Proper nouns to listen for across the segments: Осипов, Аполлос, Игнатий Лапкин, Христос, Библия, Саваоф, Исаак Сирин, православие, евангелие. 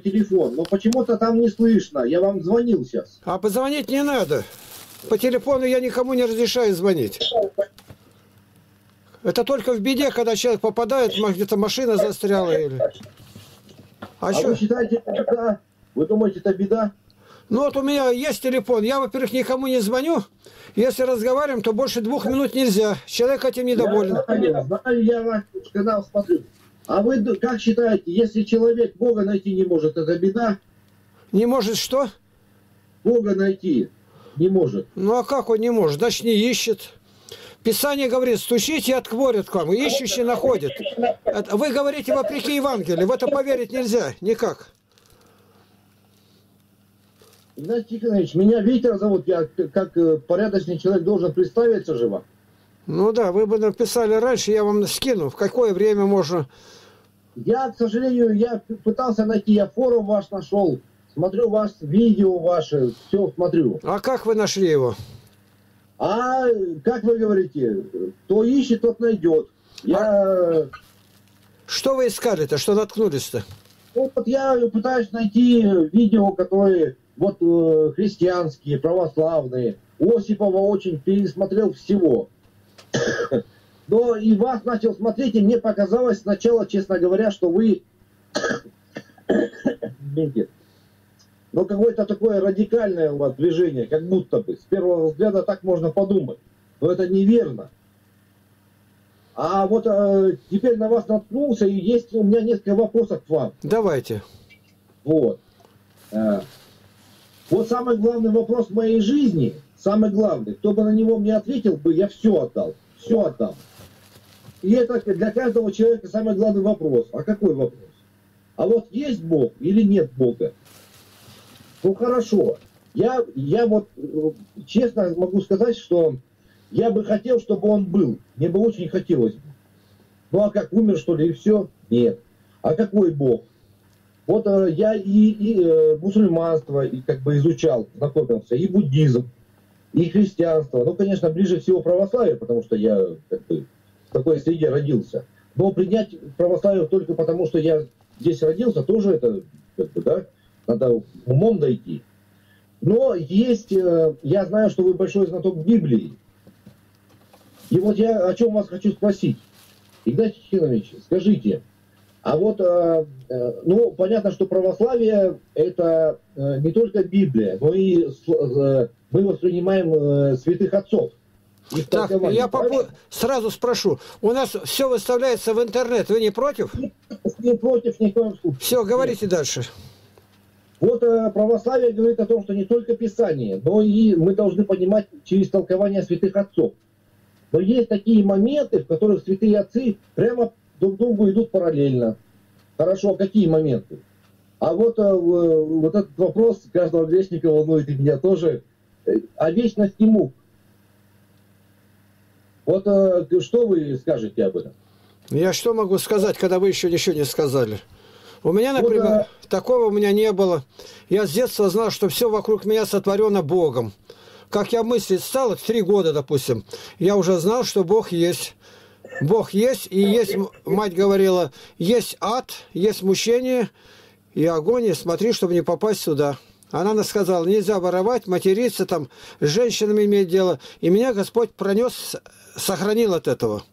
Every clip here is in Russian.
телефон, но почему-то там не слышно. Я вам звонил сейчас. А позвонить не надо. По телефону я никому не разрешаю звонить. Это только в беде, когда человек попадает, где-то машина застряла или... А вы считаете, это беда? Вы думаете, это беда? Ну вот у меня есть телефон. Я, во-первых, никому не звоню. Если разговариваем, то больше 2 минут нельзя. Человек этим недоволен. Я ваш канал смотрю. А вы как считаете, если человек Бога найти не может, это беда? Не может что? Бога найти не может. Ну а как он не может? Значит, не ищет. Писание говорит, стучите и отворят к вам, ищущий находит. Вы говорите вопреки Евангелию, в это поверить нельзя, никак. Игнатий Николаевич, меня Виктор зовут, я как порядочный человек должен представиться же вам. Ну да, вы бы написали раньше, я вам скину, в какое время можно. Я, к сожалению, я пытался найти, я форум ваш нашел, смотрю ваш видео ваше, все смотрю. А как вы нашли его? А как вы говорите, кто ищет, тот найдет. Я... Что вы искали-то, что наткнулись-то? Вот я пытаюсь найти видео, которые вот христианские, православные. Осипова очень пересмотрел всего. Но и вас начал смотреть, и мне показалось сначала, честно говоря, что вы... Но какое-то такое радикальное у вас движение, как будто бы. С первого взгляда так можно подумать. Но это неверно. А вот теперь на вас наткнулся, и есть у меня несколько вопросов к вам. Давайте. Вот. Вот самый главный вопрос в моей жизни, самый главный, кто бы на него мне ответил бы, я все отдал. Все отдал. И это для каждого человека самый главный вопрос. А какой вопрос? А вот есть Бог или нет Бога? Ну хорошо, я вот честно могу сказать, что я бы хотел, чтобы он был. Мне бы очень хотелось. Ну а как, умер что ли и все? Нет. А какой Бог? Вот я и мусульманство и как бы изучал, знакомился, и буддизм, и христианство. Ну конечно, ближе всего православие, потому что я как бы в такой среде родился. Но принять православие только потому, что я здесь родился, тоже это как бы, да? Надо умом дойти. Но есть, я знаю, что вы большой знаток Библии. И вот я о чем вас хочу спросить. Игнатий Тихонович, скажите, а вот, ну, понятно, что православие это не только Библия, но и мы воспринимаем святых отцов. Так, я сразу спрошу. У нас все выставляется в интернет, вы не против? Не против, ни в коем случае. Все, говорите дальше. Вот православие говорит о том, что не только Писание, но и мы должны понимать через толкование святых отцов. Но есть такие моменты, в которых святые отцы прямо друг к другу идут параллельно. Хорошо, а какие моменты? А вот, вот этот вопрос каждого грешника волнует и меня тоже. О вечности мук. Вот что вы скажете об этом? Я что могу сказать, когда вы еще ничего не сказали? У меня, например, вот, такого у меня не было. Я с детства знал, что все вокруг меня сотворено Богом. Как я мыслить стал, в 3 года, допустим, я уже знал, что Бог есть. Бог есть, и есть, мать говорила, есть ад, есть мучение и огонь, и смотри, чтобы не попасть сюда. Она сказала, нельзя воровать, материться, там, с женщинами иметь дело. И меня Господь пронес, сохранил от этого.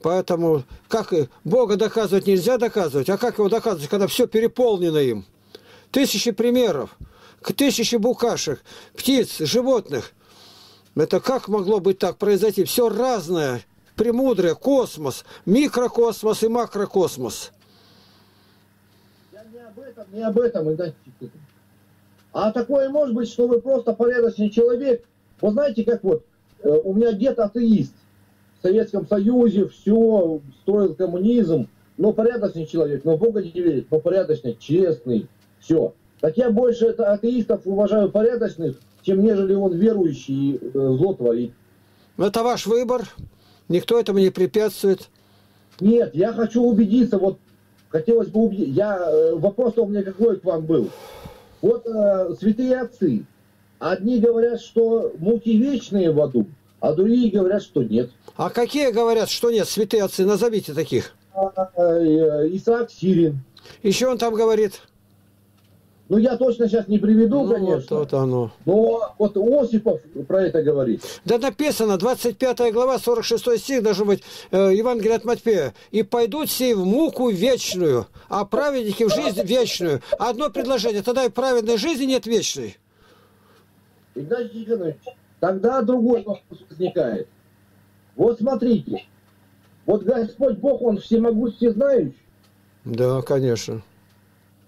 Поэтому как Бога доказывать нельзя доказывать, а как его доказывать, когда все переполнено им? Тысячи примеров, тысячи букашек, птиц, животных. Это как могло быть так произойти? Все разное, премудрое, космос, микрокосмос и макрокосмос. Я не об этом, Игнатий Николаевич. А такое может быть, что вы просто порядочный человек. Вы знаете, как вот, у меня дед атеист. В Советском Союзе все, строил коммунизм, но порядочный человек, но Бога не верит, но порядочный, честный, все. Так я больше атеистов уважаю порядочных, чем нежели он верующий и зло творит. Это ваш выбор, никто этому не препятствует. Нет, я хочу убедиться, вот хотелось бы убедиться, вопрос у меня какой к вам был. Вот святые отцы, одни говорят, что муки вечные в аду, а другие говорят, что нет. А какие говорят, что нет, святые отцы? Назовите таких. Исаак Сирин. Еще он там говорит. Ну, я точно сейчас не приведу, ну, конечно. Вот оно. Но вот Осипов про это говорит. Да написано, 25 глава, 46 стих, должен быть, Евангелие от Матфея. «И пойдут сей в муку вечную, а праведники в жизнь вечную». Одно предложение, тогда и праведной жизни нет вечной. Игнатий Николаевич, тогда другой вопрос возникает. Вот смотрите, вот Господь Бог, Он всемогущий, всезнающий. Да, конечно.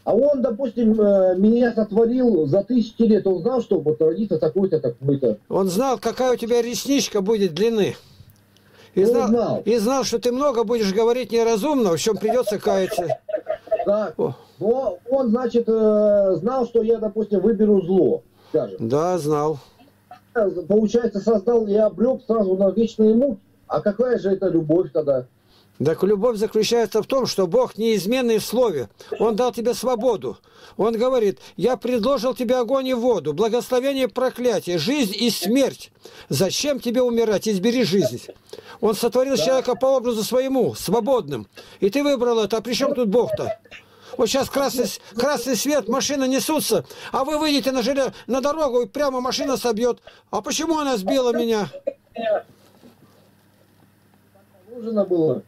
А он, допустим, меня сотворил за тысячи лет, он знал, что вот родится такой-то, такой-то. Он знал, какая у тебя ресничка будет длины. И знал, что ты много будешь говорить неразумно, в чем придется каяться. Да. Но он, значит, знал, что я, допустим, выберу зло, скажем. Да, знал. Получается, создал и облёк сразу на вечные муки. А какая же это любовь тогда? Так любовь заключается в том, что Бог неизменный в слове. Он дал тебе свободу. Он говорит, я предложил тебе огонь и воду, благословение и проклятие, жизнь и смерть. Зачем тебе умирать? Избери жизнь. Он сотворил человека по образу своему, свободным. И ты выбрал это. А при чем тут Бог-то? Вот сейчас красный свет, машины несутся, а вы выйдете на дорогу, и прямо машина собьет. А почему она сбила меня? Нужно было.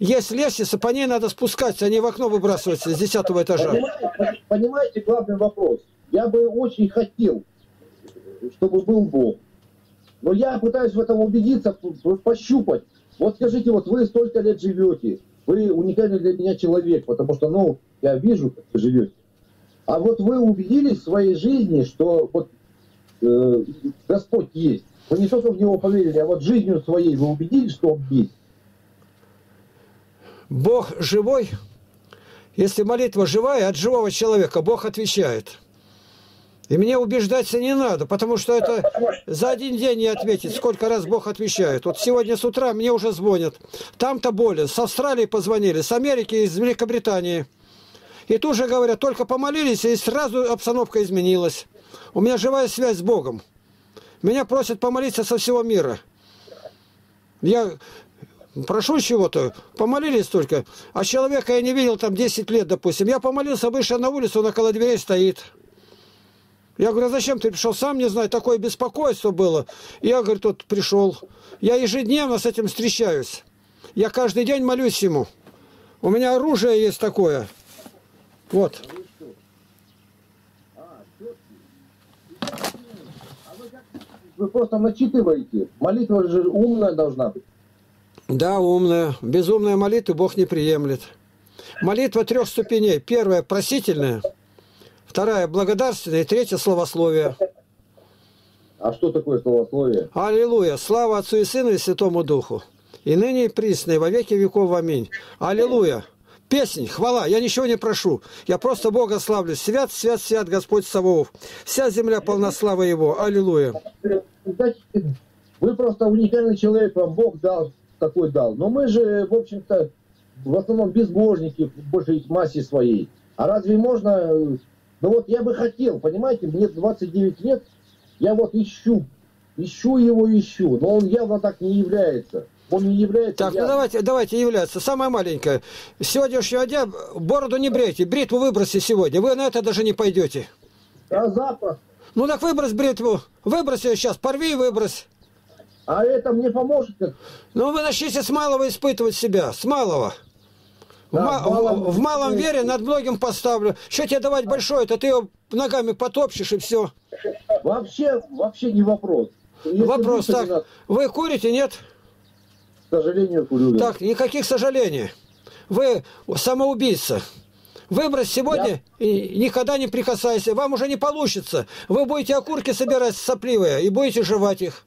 Есть лестница, по ней надо спускаться, а не в окно выбрасываться с 10-го этажа. Понимаете, главный вопрос. Я бы очень хотел, чтобы был Бог. Но я пытаюсь в этом убедиться, пощупать. Вот скажите, вот вы столько лет живете, вы уникальный для меня человек, потому что, ну, я вижу, как вы живете. А вот вы убедились в своей жизни, что вот Господь есть. Вы не только в Него поверили, а вот жизнью своей вы убедились, что Он есть. Бог живой, если молитва живая, от живого человека Бог отвечает. И мне убеждаться не надо, потому что это за один день не ответить, сколько раз Бог отвечает. Вот сегодня с утра мне уже звонят, там-то болен, с Австралии позвонили, с Америки, из Великобритании. И тут же говорят, только помолились, и сразу обстановка изменилась. У меня живая связь с Богом. Меня просят помолиться со всего мира. Я... прошу чего-то, помолились только, а человека я не видел там 10 лет, допустим. Я помолился, вышел на улицу, он около дверей стоит. Я говорю, а зачем ты пришел? Сам не знаю, такое беспокойство было. Я, говорю, тут пришел. Я ежедневно с этим встречаюсь. Я каждый день молюсь ему. У меня оружие есть такое. Вот. Вы просто начитываете. Молитва же умная должна быть. Да, умная. Безумная молитва Бог не приемлет. Молитва 3 ступеней. Первая – просительная, вторая – благодарственная, и третья – словословие. А что такое словословие? Аллилуйя! Слава Отцу и Сыну и Святому Духу. И ныне и присно, и во веки веков. Аминь. Аллилуйя! Песнь, хвала, я ничего не прошу. Я просто Бога славлю. Свят, свят, свят Господь Саваоф. Вся земля полна славы Его. Аллилуйя! Вы просто уникальный человек, вам Бог дал. Такой дал. Но мы же, в общем-то, в основном безбожники в большей массе своей. А разве можно... Ну вот я бы хотел, понимаете, мне 29 лет, я вот ищу его, но он явно так не является. Он не является... Так, явно. Ну давайте являться. Самое маленькое. С сегодняшнего дня бороду не брейте, бритву выбросьте сегодня. Вы на это даже не пойдете. Да, запросто. Ну так выбрось бритву. Выбрось ее сейчас, порви и выбрось. А это мне поможет? Ну, вы начните с малого испытывать себя, с малого. Да, в малом вере над многим поставлю. Что тебе давать большое, то ты его ногами потопчешь и все. Вообще не вопрос. Если вопрос, так, надо... вы курите, нет? К сожалению, курю. Да. Так, никаких сожалений. Вы самоубийца. Выбрось сегодня и никогда не прикасайся. Вам уже не получится. Вы будете окурки собирать сопливые и будете жевать их.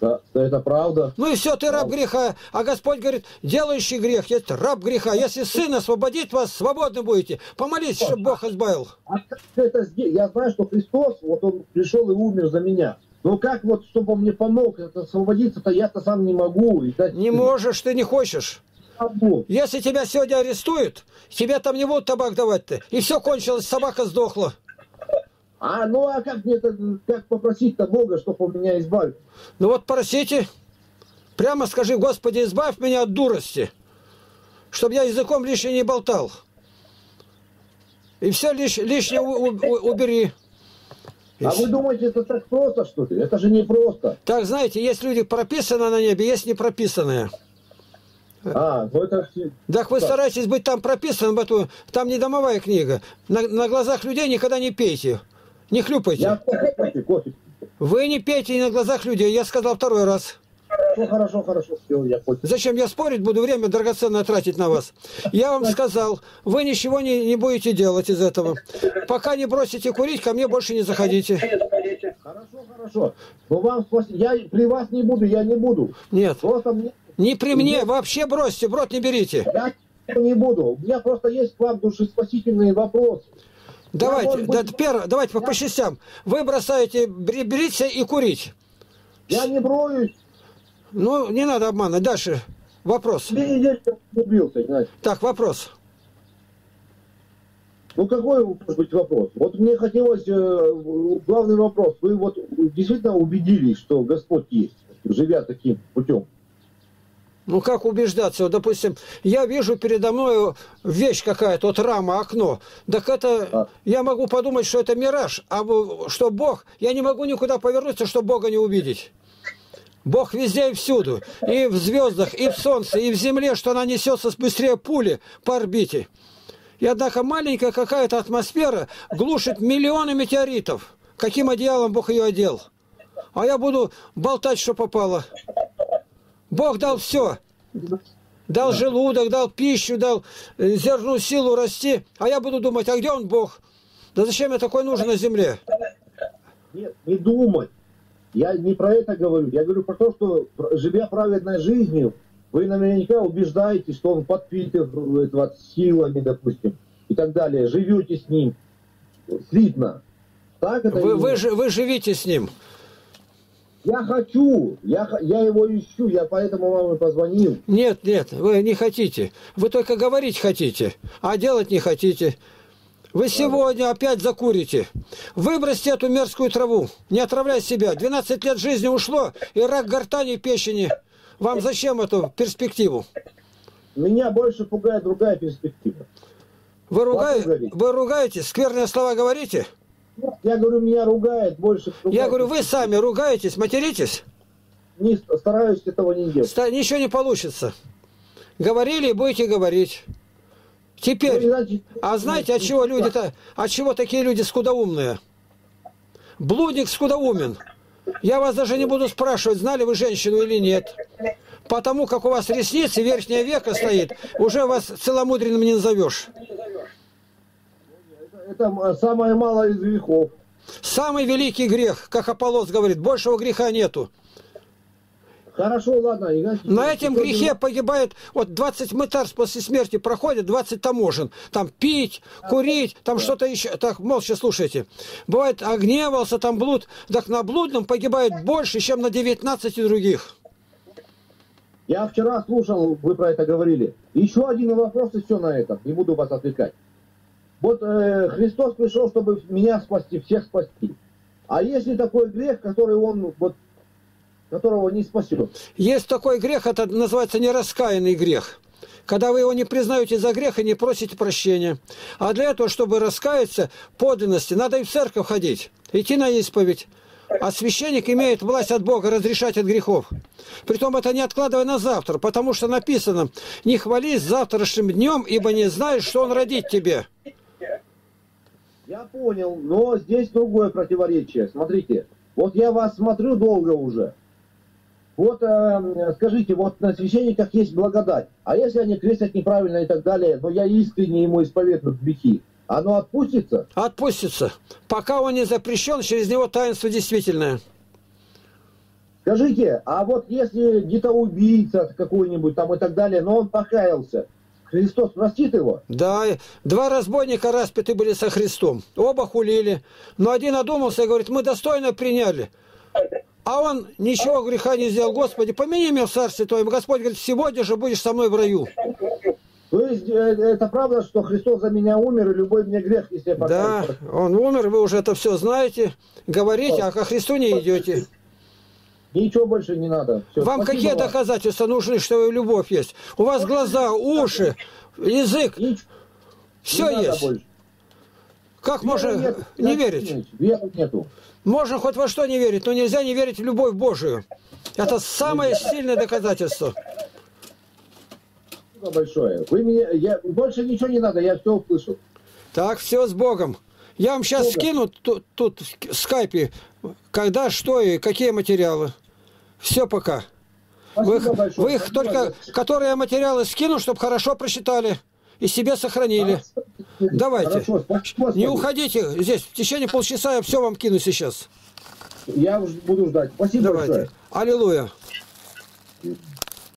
Да, это правда. Ну и все, ты раб греха. А Господь говорит, делающий грех есть раб греха. Если Сын освободит вас, свободны будете. Помолись, чтобы Бог избавил. Я знаю, что Христос, вот Он пришел и умер за меня. Но как вот, чтобы Он мне помог освободиться-то, я-то сам не могу. Не можешь, ты не хочешь. Если тебя сегодня арестуют, тебе там не будут табак давать-то. И все кончилось, собака сдохла. А, ну а как мне это, как попросить-то Бога, чтобы Он меня избавил? Ну вот просите, прямо скажи, Господи, избавь меня от дурости, чтобы я языком лишнего не болтал. И все лишнее убери. А вы думаете, это так просто, что ли? Это же не просто. Так, знаете, есть люди прописаны на небе, есть не прописанные. А, ну это... Так вы старайтесь быть там прописанным, там не домовая книга. На глазах людей никогда не пейте, не хлюпайте. Вы не пейте на глазах людей, я сказал второй раз. Хорошо, хорошо, все, я понял. Зачем я спорить буду, время драгоценное тратить на вас? Я вам сказал, вы ничего не будете делать из этого. Пока не бросите курить, ко мне больше не заходите. Хорошо, хорошо. Но вам я при вас не буду, я не буду. Нет. Просто мне... Не при мне, вообще бросьте, в рот не берите. Я не буду. У меня просто есть к вам душеспасительные вопросы. Давайте, давайте по частям. Вы бросаете бриться и курить. Я не броюсь. Ну, не надо обманывать. Дальше вопрос. Так, вопрос. Ну, какой может быть вопрос? Вот мне хотелось, главный вопрос. Вы вот действительно убедились, что Господь есть, живя таким путем? Ну, как убеждаться? Вот, допустим, я вижу передо мной вещь какая-то, вот рама, окно. Так это, я могу подумать, что это мираж, а что Бог, я не могу никуда повернуться, чтобы Бога не увидеть. Бог везде и всюду, и в звездах, и в солнце, и в земле, что она несется быстрее пули по орбите. И однако маленькая какая-то атмосфера глушит миллионы метеоритов. Каким одеялом Бог ее одел? А я буду болтать, что попало. Бог дал все. Дал желудок, дал пищу, дал зерну силу расти. А я буду думать, а где он, Бог? Да зачем я такой нужен на земле? Нет, не думать. Я не про это говорю. Я говорю про то, что, живя праведной жизнью, вы наверняка убеждаетесь, что он подпитывает вас силами, допустим, и так далее. Живете с ним. Слитно. Так это вы живите с ним. Я хочу. Я его ищу. Я поэтому вам и позвонил. Нет, нет. Вы не хотите. Вы только говорить хотите, а делать не хотите. Вы сегодня опять закурите. Выбросьте эту мерзкую траву. Не отравляй себя. 12 лет жизни ушло, и рак гортани и печени. Вам зачем эту перспективу? Меня больше пугает другая перспектива. Вы ругаете? Скверные слова говорите? Я говорю, меня ругает больше. Я говорю, вы сами ругаетесь, материтесь? Не стараюсь этого не делать. Ничего не получится. Говорили и будете говорить. Теперь, а знаете, от чего люди-то, от чего такие люди скудоумные? Блудник скудоумен. Я вас даже не буду спрашивать, знали вы женщину или нет. Потому как у вас ресницы, верхняя века стоит, уже вас целомудренным не назовешь. Это самое малое из грехов. Самый великий грех, как Аполлос говорит, большего греха нету. Хорошо, ладно. На этом грехе погибает, вот 20 мытарств после смерти проходит, 20 таможен. Там пить, курить, там что-то еще. Так, молча слушайте. Бывает, огневался, там блуд. Так на блудном погибает больше, чем на 19 других. Я вчера слушал, вы про это говорили. Еще один вопрос, и все на этом. Не буду вас отвлекать. Вот Христос пришел, чтобы меня спасти, всех спасти. А есть ли такой грех, который он... Вот, которого не спасет. Есть такой грех, это называется нераскаянный грех. Когда вы его не признаете за грех и не просите прощения. А для этого, чтобы раскаяться подлинности, надо и в церковь ходить, идти на исповедь. А священник имеет власть от Бога разрешать от грехов. Притом это не откладывая на завтра, потому что написано: «Не хвались завтрашним днем, ибо не знаешь, что он родит тебе». Я понял, но здесь другое противоречие. Смотрите, вот я вас смотрю долго уже. Вот скажите, вот на священниках есть благодать, а если они крестят неправильно и так далее, но я искренне ему исповедую грехи, оно отпустится? Отпустится. Пока он не запрещен, через него таинство действительное. Скажите, а вот если где-то убийца какой-нибудь там и так далее, но он покаялся, Христос простит его? Да, два разбойника распяты были со Христом, оба хулили, но один одумался и говорит, мы достойно приняли. А он ничего греха не сделал. Господи, помяни меня в царстве Твоем. Господь говорит, сегодня же будешь со мной в раю. То есть это правда, что Христос за меня умер, и любой мне грех, если я покаюсь? Да, он умер, вы уже это все знаете, говорите, а ко Христу не идете. Ничего больше не надо. Все, вам какие доказательства нужны, что любовь есть? У вас глаза, уши, язык, все есть. Как можно не верить? Веры нету. Можно хоть во что не верить, но нельзя не верить в любовь Божию. Это самое сильное доказательство. Большое. Вы меня, больше ничего не надо, я все услышал. Так, все с Богом. Я вам сейчас скину тут в скайпе, когда, что и какие материалы. Все пока. Вы их только, которые материалы скину, чтобы хорошо прочитали и себе сохранили. Давайте. Хорошо. Не уходите здесь. В течение полчаса я все вам кину сейчас. Я буду ждать. Спасибо. Давайте. Большое. Аллилуйя.